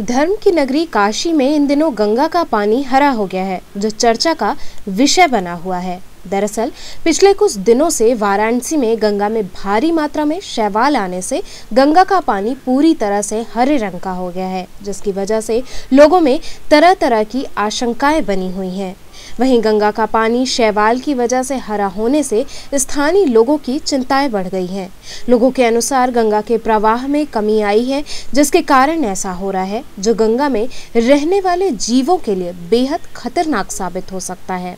धर्म की नगरी काशी में इन दिनों गंगा का पानी हरा हो गया है, जो चर्चा का विषय बना हुआ है। दरअसल पिछले कुछ दिनों से वाराणसी में गंगा में भारी मात्रा में शैवाल आने से गंगा का पानी पूरी तरह से हरे रंग का हो गया है, जिसकी वजह से लोगों में तरह तरह की आशंकाएं बनी हुई हैं। वहीं गंगा का पानी शैवाल की वजह से हरा होने से स्थानीय लोगों की चिंताएं बढ़ गई हैं। लोगों के अनुसार गंगा के प्रवाह में कमी आई है, जिसके कारण ऐसा हो रहा है, जो गंगा में रहने वाले जीवों के लिए बेहद खतरनाक साबित हो सकता है।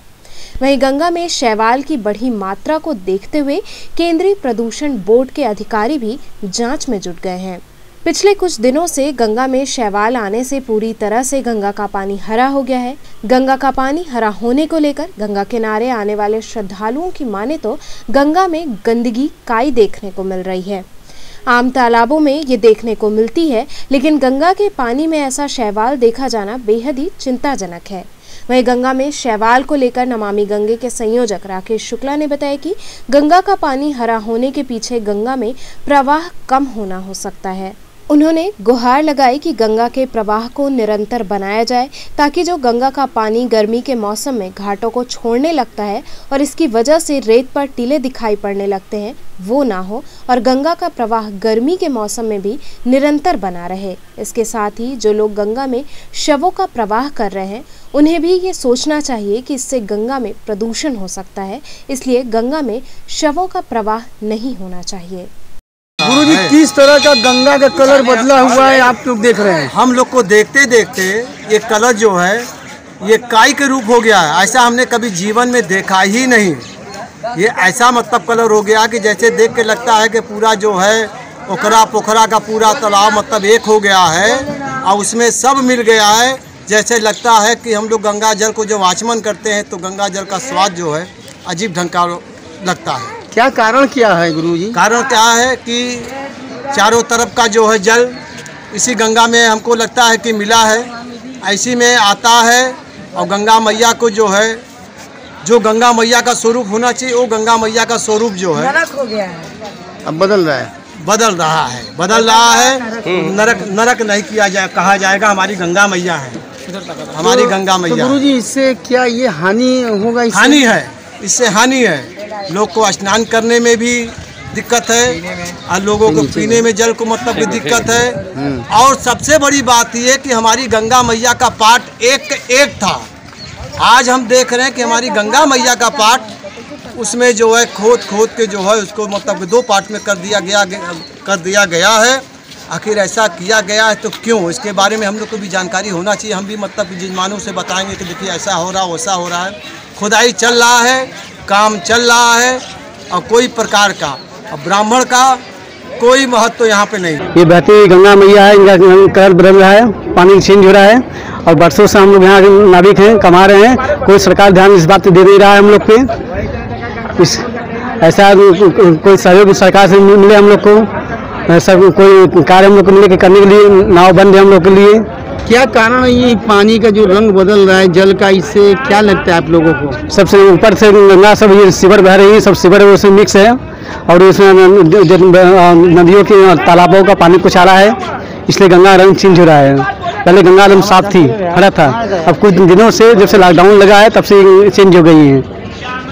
वहीं गंगा में शैवाल की बढ़ी मात्रा को देखते हुए केंद्रीय प्रदूषण बोर्ड के अधिकारी भी जांच में जुट गए हैं। पिछले कुछ दिनों से गंगा में शैवाल आने से पूरी तरह से गंगा का पानी हरा हो गया है। गंगा का पानी हरा होने को लेकर गंगा किनारे आने वाले श्रद्धालुओं की माने तो गंगा में गंदगी काई देखने को मिल रही है। आम तालाबों में ये देखने को मिलती है, लेकिन गंगा के पानी में ऐसा शैवाल देखा जाना बेहद ही चिंताजनक है। वहीं गंगा में शैवाल को लेकर नमामि गंगे के संयोजक राकेश शुक्ला ने बताया कि गंगा का पानी हरा होने के पीछे गंगा में प्रवाह कम होना हो सकता है। उन्होंने गुहार लगाई कि गंगा के प्रवाह को निरंतर बनाया जाए, ताकि जो गंगा का पानी गर्मी के मौसम में घाटों को छोड़ने लगता है और इसकी वजह से रेत पर टीले दिखाई पड़ने लगते हैं, वो ना हो और गंगा का प्रवाह गर्मी के मौसम में भी निरंतर बना रहे। इसके साथ ही जो लोग गंगा में शवों का प्रवाह कर रहे हैं, उन्हें भी ये सोचना चाहिए कि इससे गंगा में प्रदूषण हो सकता है, इसलिए गंगा में शवों का प्रवाह नहीं होना चाहिए। गुरु जी, किस तरह का गंगा का कलर बदला हुआ है आप लोग देख रहे हैं? हम लोग को देखते देखते ये कलर जो है ये काई के रूप हो गया है। ऐसा हमने कभी जीवन में देखा ही नहीं। ये ऐसा मतलब कलर हो गया कि जैसे देख के लगता है कि पूरा जो है ओखरा पोखरा का पूरा तालाब मतलब एक हो गया है और उसमें सब मिल गया है। जैसे लगता है कि हम लोग गंगा जल को जब आचमन करते हैं तो गंगा जल का स्वाद जो है अजीब ढंग का लगता है। क्या कारण क्या है गुरु जी? कारण क्या है कि चारों तरफ का जो है जल इसी गंगा में हमको लगता है कि मिला है, ऐसी में आता है और गंगा मैया को जो है जो गंगा मैया का स्वरूप होना चाहिए वो गंगा मैया का स्वरूप जो है नरक हो गया है, अब बदल रहा है। नरक नहीं किया जाए, कहा जाएगा हमारी गंगा मैया है, हमारी गंगा मैया। गुरु जी, इससे क्या ये हानि होगा? हानि है, इससे हानि है। लोग को स्नान करने में भी दिक्कत है और लोगों को पीने में जल को मतलब भी दिक्कत है। और सबसे बड़ी बात यह कि हमारी गंगा मैया का पाठ एक था। आज हम देख रहे हैं कि हमारी गंगा मैया का पाठ उसमें जो है खोद के जो है उसको मतलब दो पार्ट में कर दिया गया है। आखिर ऐसा किया गया है तो क्यों? इसके बारे में हम लोग को भी जानकारी होना चाहिए। हम भी मतलब जिज्ञासुओं से बताएंगे कि देखिए ऐसा हो रहा है, वैसा हो रहा है। खुदाई चल रहा है, काम चल रहा है और कोई प्रकार का और ब्राह्मण का कोई महत्व तो यहाँ पे नहीं। ये बहती गंगा मैया है, इनका कलर बदल रहा है, पानी चेंज हो रहा है और बरसों से हम लोग यहाँ नाविक हैं, कमा रहे हैं, कोई सरकार ध्यान इस बात पे दे नहीं रहा है हम लोग पे। इस ऐसा कोई सहयोग सरकार से मिले हम लोग को, ऐसा कोई कार्य हम लोग को मिले करने के लिए। नाव बंद है हम लोग के लिए। क्या कारण है ये पानी का जो रंग बदल रहा है जल का, इससे क्या लगता है आप लोगों को? सबसे ऊपर से गंगा सब ये सिवर बह रही है, सब सिवर उसमें मिक्स है और उसमें नदियों के तालाबों का पानी कुछ आ रहा है, इसलिए गंगा रंग चेंज हो रहा है। पहले गंगा रंग साफ थी, हरा था, अब कुछ दिनों से जब से लॉकडाउन लगा है तब से चेंज हो गई है।